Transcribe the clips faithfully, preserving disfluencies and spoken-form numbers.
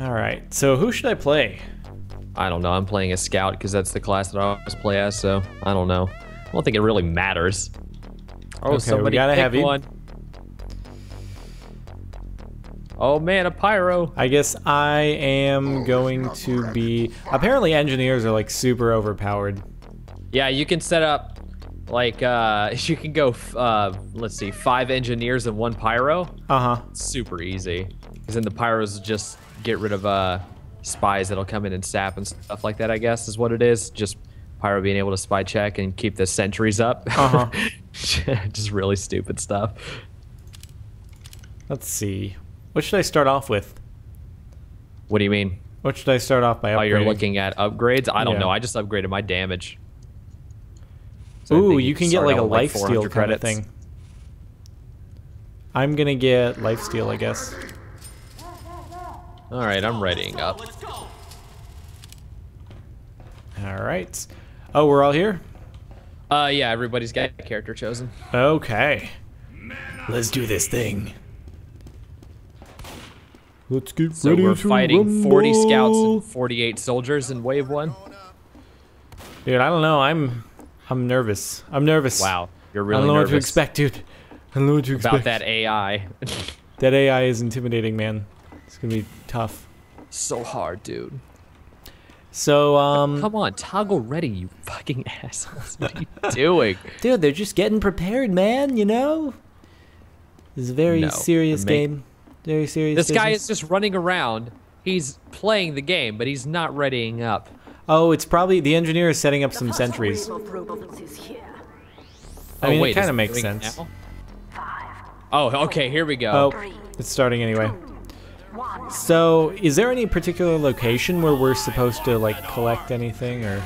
All right, so who should I play? I don't know. I'm playing a scout because that's the class that I always play as, so I don't know. I don't think it really matters. Oh, okay, somebody gotta have one. Oh man, a pyro. I guess I am going to be... Apparently engineers are like super overpowered. Yeah, you can set up like, uh, you can go, uh, let's see, five engineers and one pyro. Uh-huh. Super easy. Because then the pyros just get rid of uh, spies that'll come in and sap and stuff like that, I guess is what it is. Just pyro being able to spy check and keep the sentries up. Uh-huh. Just really stupid stuff. Let's see. What should I start off with? What do you mean? What should I start off by upgrading? Oh, you're looking at upgrades? I don't yeah. know. I just upgraded my damage. So ooh, you can get like a lifesteal kind of thing. I'm going to get lifesteal, I guess. All right, I'm readying up. All right. Oh, we're all here? Uh, yeah, everybody's got a character chosen. Okay. Let's do this thing. Let's get so ready we're to fighting rumble. forty scouts and forty-eight soldiers in wave one. Dude, I don't know. I'm, I'm nervous. I'm nervous. Wow, you're really nervous. I don't know nervous. what to expect, dude. I don't know what to expect. About that A I. That A I is intimidating, man. It's gonna be tough. So hard, dude. So, um... come on, toggle ready, you fucking assholes. What are you doing? Dude, they're just getting prepared, man, you know? It's a very no, serious game. Very serious This business. guy is just running around. He's playing the game, but he's not readying up. Oh, it's probably... the engineer is setting up the some sentries. I mean, oh, wait, it kind of makes sense. Five, oh, okay, here we go. Oh, it's starting anyway. So, is there any particular location where we're supposed to, like, collect anything, or...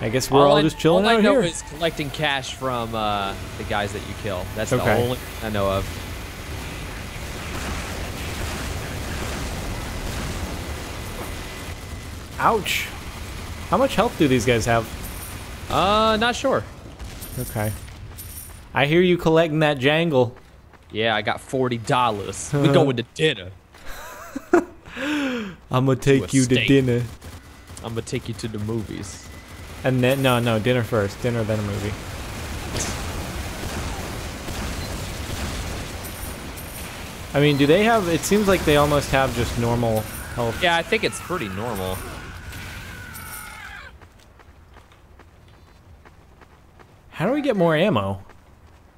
I guess we're all, all I, just chilling out here. All I know here. is collecting cash from uh, the guys that you kill. That's okay. the only I know of. Ouch. How much health do these guys have? Uh, not sure. Okay. I hear you collecting that jangle. Yeah, I got forty dollars. We're going to dinner. I'm gonna take to you steak. to dinner. I'm gonna take you to the movies. And then, no, no, dinner first. Dinner, then a movie. I mean, do they have, it seems like they almost have just normal health. Yeah, I think it's pretty normal. How do we get more ammo?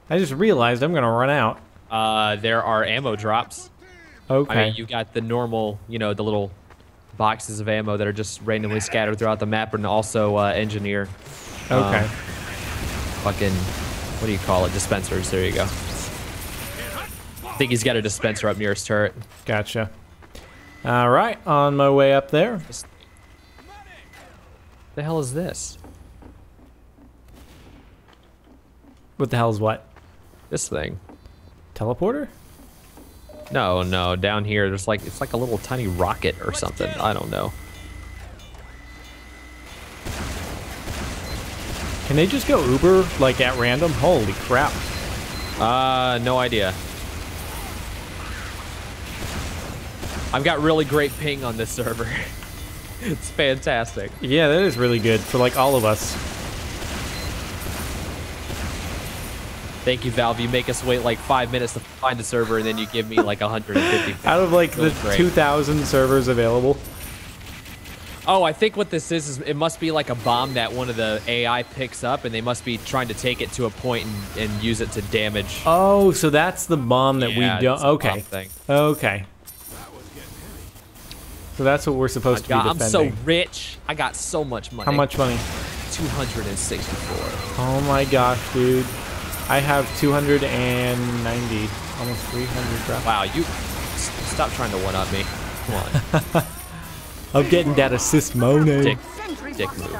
I just realized I'm gonna run out. Uh, there are ammo drops. Okay. I mean, you got the normal, you know, the little boxes of ammo that are just randomly scattered throughout the map, and also uh, engineer. Okay. Um, fucking, what do you call it? Dispensers. There you go. I think he's got a dispenser up near his turret. Gotcha. All right, on my way up there. What the hell is this? What the hell is what? This thing. Teleporter? No, no, down here there's like it's like a little tiny rocket or something. I don't know. Can they just go Uber like at random? Holy crap. Uh, no idea. I've got really great ping on this server. It's fantastic. Yeah, that is really good for like all of us. Thank you, Valve. You make us wait like five minutes to find a server, and then you give me like one hundred fifty. Out of like really the two thousand servers available. Oh, I think what this is, is it must be like a bomb that one of the A I picks up, and they must be trying to take it to a point and, and use it to damage. Oh, so that's the bomb that yeah, we don't... Okay. Thing. Okay. So that's what we're supposed God, to be defending. I'm so rich. I got so much money. How much money? two hundred sixty-four. Oh my gosh, dude. I have two hundred ninety, almost three hundred drops. Wow, you stop trying to one-up me. Come on. I'm getting that assist mono. Dick, dick move.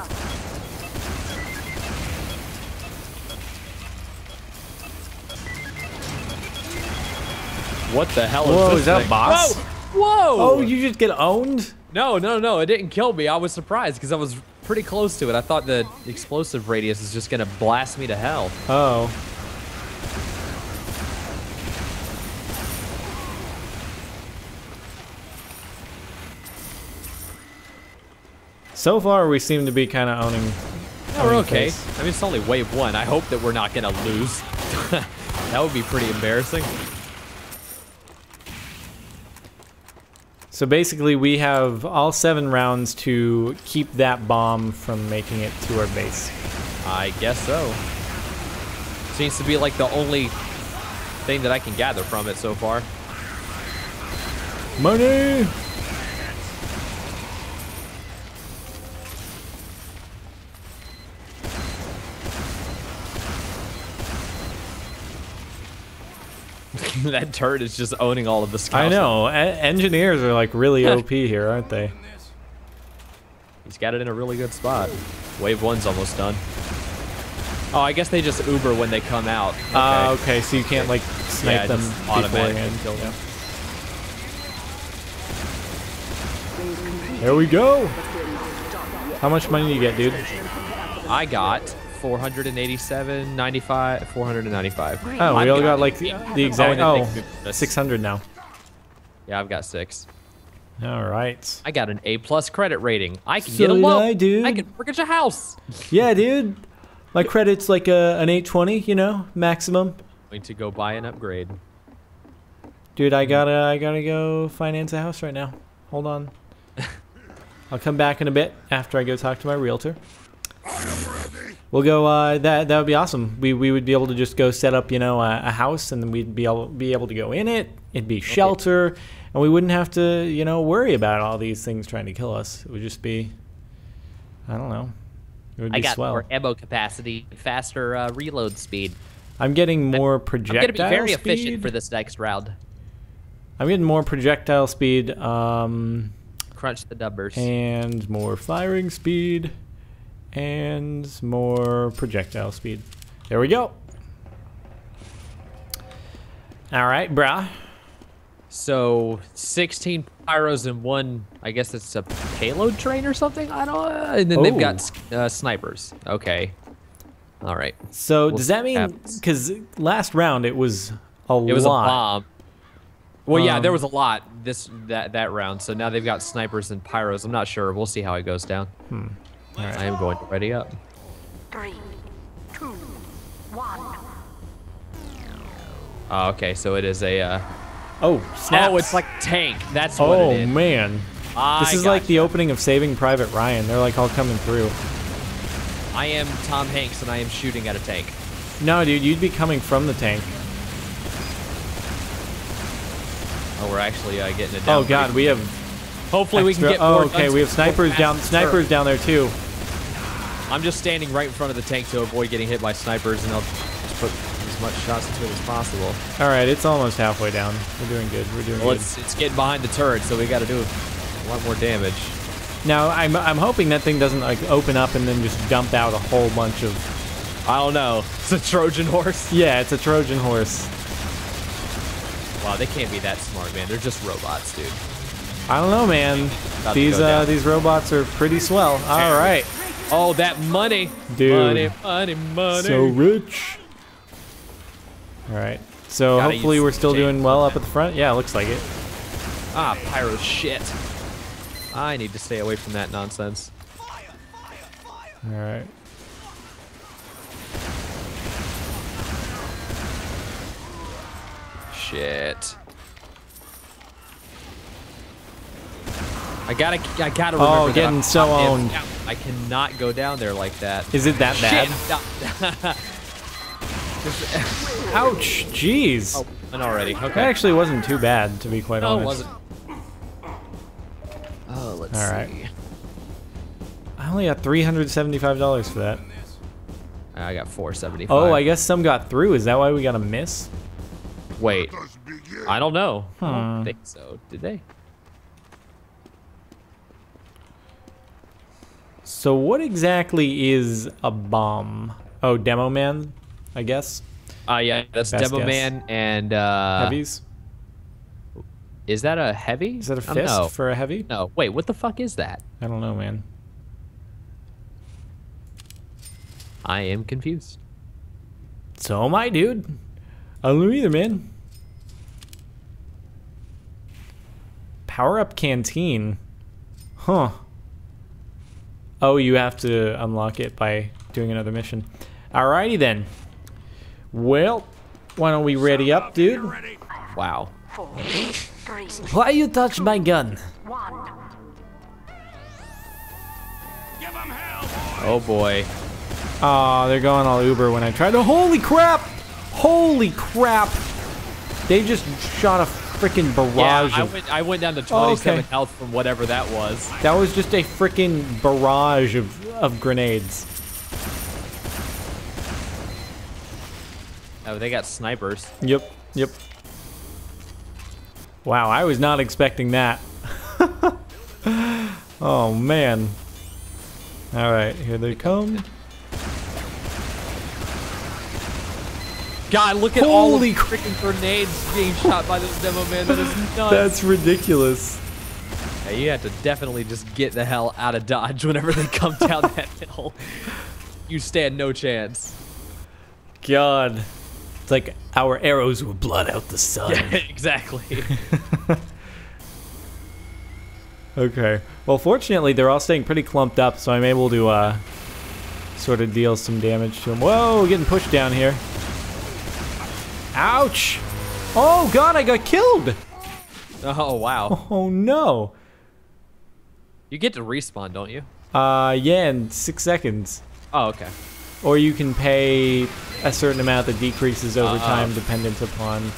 What the hell is Whoa, this Whoa, is that thing? a boss? Whoa! Whoa! Oh, you just get owned? No, no, no, it didn't kill me. I was surprised because I was pretty close to it. I thought the explosive radius is just gonna blast me to hell. Oh. So far, we seem to be kind of owning. Yeah, we're okay. Face. I mean, it's only wave one. I hope that we're not gonna lose. That would be pretty embarrassing. So basically, we have all seven rounds to keep that bomb from making it to our base. I guess so. Seems to be like the only thing that I can gather from it so far. Money! That turret is just owning all of the scouts. I know. Engineers are like really O P here, aren't they? He's got it in a really good spot. Wave one's almost done. Oh, I guess they just Uber when they come out. Okay, uh, okay so you can't like snipe yeah, them automatically and kill them. There we go. How much money do you get, dude? I got four hundred eighty-seven, ninety-five, four hundred ninety-five. Oh, we all got like the exact, oh, six hundred now. Yeah, I've got six. All right. I got an A plus credit rating. I can so get a loan. I, dude. I can mortgage a house. Yeah, dude. My credit's like a, an eight twenty, you know, maximum. Going to go buy an upgrade. Dude, I gotta, I gotta go finance a house right now. Hold on. I'll come back in a bit after I go talk to my realtor. We'll go. Uh, that that would be awesome. We we would be able to just go set up, you know, a, a house, and then we'd be able be able to go in it. It'd be shelter, okay. And we wouldn't have to, you know, worry about all these things trying to kill us. It would just be, I don't know. It would be I got swell. More ammo capacity, faster uh, reload speed. I'm getting more projectile speed. I'm gonna be very speed. efficient for this next round. I'm getting more projectile speed. Um, Crunch the numbers. And more firing speed. And more projectile speed. There we go. All right, brah. So sixteen pyros and one, I guess it's a payload train or something. I don't know. And then Ooh. They've got uh, snipers. Okay. All right. So we'll does that mean, because last round it was a it lot. It was a bomb. Well, um, yeah, there was a lot this that, that round. So now they've got snipers and pyros. I'm not sure. We'll see how it goes down. Hmm. All right, I am going to ready up. Three, two, one. Oh, okay, so it is a. Uh, oh, snaps. Oh, it's like tank. That's what oh, it is. Oh man, I this is like you. the opening of Saving Private Ryan. They're like all coming through. I am Tom Hanks, and I am shooting at a tank. No, dude, you'd be coming from the tank. Oh, we're actually uh, getting it down. Oh God, we have. Hopefully Extra. we can get more. Oh, okay, we have snipers down. Snipers down there too. I'm just standing right in front of the tank to avoid getting hit by snipers, and I'll just put as much shots into it as possible. All right, it's almost halfway down. We're doing good. We're doing well, good. It's, it's getting behind the turret, so we got to do a lot more damage. Now, I'm I'm hoping that thing doesn't like open up and then just dump out a whole bunch of. I don't know. It's a Trojan horse. Yeah, it's a Trojan horse. Wow, they can't be that smart, man. They're just robots, dude. I don't know, man. These uh, these robots are pretty swell. All right. Oh, that money. Dude. Money, money, money. So rich. All right. So Gotta hopefully we're still doing well up at the front. Yeah, looks like it. Ah, pyro shit. I need to stay away from that nonsense. Fire, fire, fire. All right. Shit. I gotta, I gotta remember. Oh, getting that so owned. I cannot go down there like that. Is it that bad? Ouch! Jeez. Oh, and already. Okay. That actually wasn't too bad, to be quite no, honest. No, it wasn't. Oh, let's All right. see. I only got three hundred seventy-five dollars for that. I got four hundred seventy-five dollars. Oh, I guess some got through. Is that why we got a miss? Wait. I don't know. Huh. I don't think so. Did they? So what exactly is a bomb? Oh, Demo Man, I guess. Ah, uh, yeah, that's Best Demo guess. Man and uh, heavies. Is that a heavy? Is that a fist um, no. for a heavy? No. Wait, what the fuck is that? I don't know, man. I am confused. So am I, dude. I don't know either, man. Power up canteen, huh? Oh, you have to unlock it by doing another mission. Alrighty then. Well, why don't we ready up, dude? Wow. Four, three, why you touch two, my gun? One. Give him hell, boy. Oh boy. Aw, oh, they're going all Uber when I tried to. Holy crap! Holy crap! They just shot a freaking barrage. Yeah, I went, I went down to twenty-seven oh, okay. health from whatever that was. That was just a freaking barrage of, of grenades. Oh, they got snipers. Yep, yep. Wow, I was not expecting that. Oh, man. All right, here they come. God, look at all the freaking grenades being shot by this demo man. That is nuts. That's ridiculous. Yeah, you have to definitely just get the hell out of Dodge whenever they come down that hill. You stand no chance. God. It's like our arrows will blot out the sun. Yeah, exactly. Okay. Well, fortunately, they're all staying pretty clumped up, so I'm able to uh, sort of deal some damage to them. Whoa, we're getting pushed down here. Ouch! Oh god, I got killed! Oh wow. Oh no. You get to respawn, don't you? Uh, yeah, in six seconds. Oh, okay. Or you can pay a certain amount that decreases over uh, time uh, dependent upon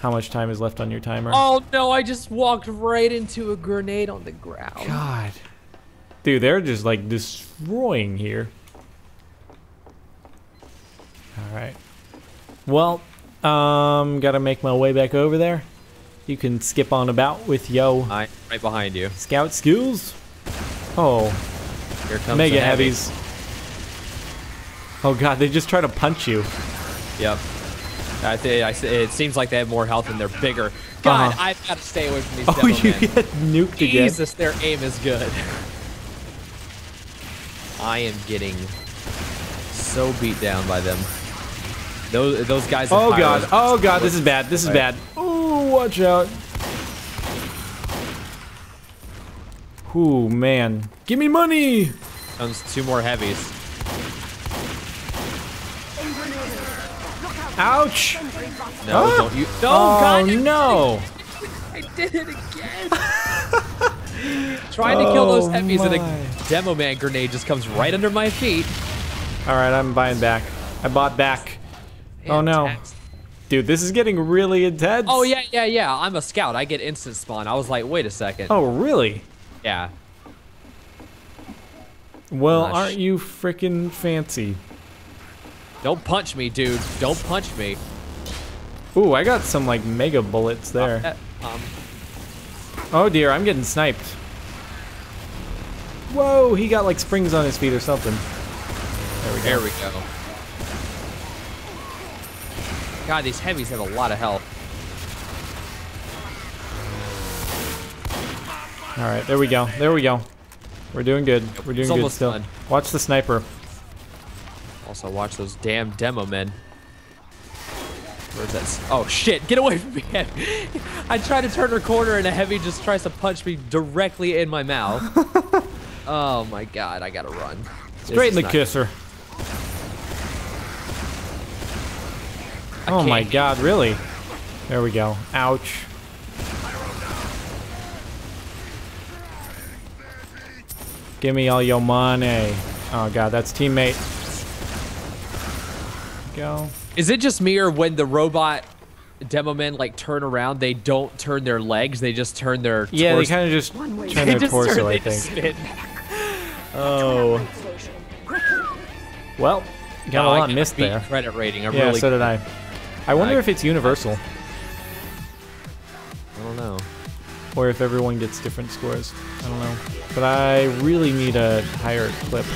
how much time is left on your timer. Oh no, I just walked right into a grenade on the ground. God. Dude, they're just like destroying here. Alright. Well, Um, gotta make my way back over there. You can skip on about with yo. I'm right behind you. Scout skills. Oh, here comes mega heavies. heavies. Oh god, they just try to punch you. Yep. I th I th it seems like they have more health and they're bigger. God, uh -huh. I've got to stay away from these. Oh, you men. Get nuked again. Jesus, their aim is good. I am getting so beat down by them. Those, those guys. Oh god! Oh god! This is bad. This is bad. Oh, watch out! Ooh, man! Give me money! Comes two more heavies. Ouch! No! Ah. Don't you? No! Oh god, no! I did it again! Trying to oh, kill those heavies, my. And a demo man grenade just comes right under my feet. All right, I'm buying back. I bought back. Oh no. Dude, this is getting really intense. Oh yeah, yeah, yeah. I'm a scout. I get instant spawn. I was like, wait a second. Oh, really? Yeah. Well, Gosh. aren't you freaking fancy? Don't punch me, dude. Don't punch me. Ooh, I got some like mega bullets there. Um, um. Oh dear, I'm getting sniped. Whoa, he got like springs on his feet or something. There we go. There we go. God, these heavies have a lot of health. All right, there we go. There we go. We're doing good. We're doing good still. Done. Watch the sniper. Also, watch those damn demo men. Where's that? Oh shit! Get away from me! I try to turn her corner, and a heavy just tries to punch me directly in my mouth. Oh my god! I gotta run. Straight in the kisser. Good. I oh my god, really? There we go. Ouch. Give me all your money. Oh god, that's teammate. Go. Is it just me, or when the robot demo men like turn around, they don't turn their legs, they just turn their torso? Yeah, they kind of just turn they their just torso, turn, I think. Oh. Well, got no, a lot missed there. Credit rating. I'm yeah, really so did I. I wonder if it's universal. I don't know. Or if everyone gets different scores. I don't know. But I really need a higher clip.